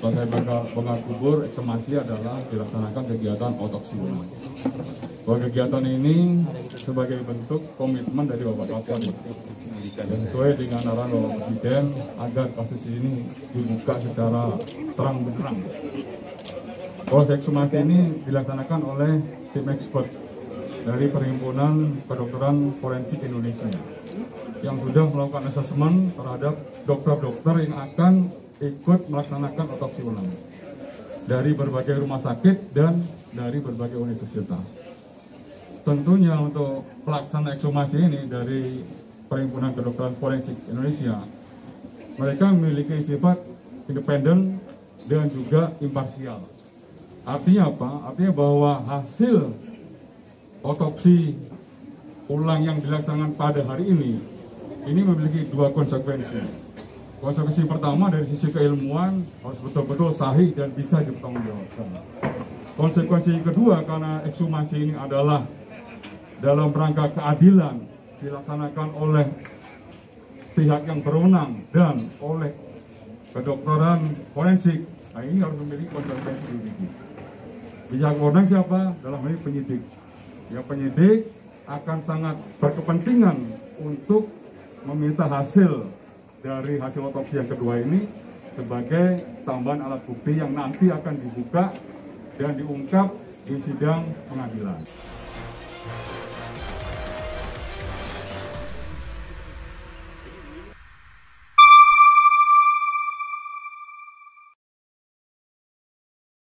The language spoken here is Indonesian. Selesai bongkar kubur, ekshumasi adalah dilaksanakan kegiatan otopsi ulang. Bahwa kegiatan ini sebagai bentuk komitmen dari Bapak Kapolri dan sesuai dengan arahan Bapak Presiden agar kasus ini dibuka secara terang benderang. Proses ekshumasi ini dilaksanakan oleh tim expert dari Perhimpunan Kedokteran Forensik Indonesia yang sudah melakukan asesmen terhadap dokter-dokter yang akan ikut melaksanakan otopsi ulang dari berbagai rumah sakit dan dari berbagai universitas. Tentunya untuk pelaksanaan ekshumasi ini dari Perhimpunan Kedokteran Forensik Indonesia, mereka memiliki sifat independen dan juga imparsial. Artinya apa? Artinya bahwa hasil otopsi ulang yang dilaksanakan pada hari ini memiliki dua konsekuensi. Konsekuensi pertama dari sisi keilmuan harus betul-betul sahih dan bisa dipertanggungjawabkan. Konsekuensi kedua, karena ekshumasi ini adalah dalam rangka keadilan dilaksanakan oleh pihak yang berwenang dan oleh kedokteran forensik, nah ini harus memiliki konsekuensi juridis. Pihak berwenang siapa? Dalam hal ini penyidik. Ya, penyidik akan sangat berkepentingan untuk meminta hasil dari hasil otopsi yang kedua ini sebagai tambahan alat bukti yang nanti akan dibuka dan diungkap di sidang pengadilan.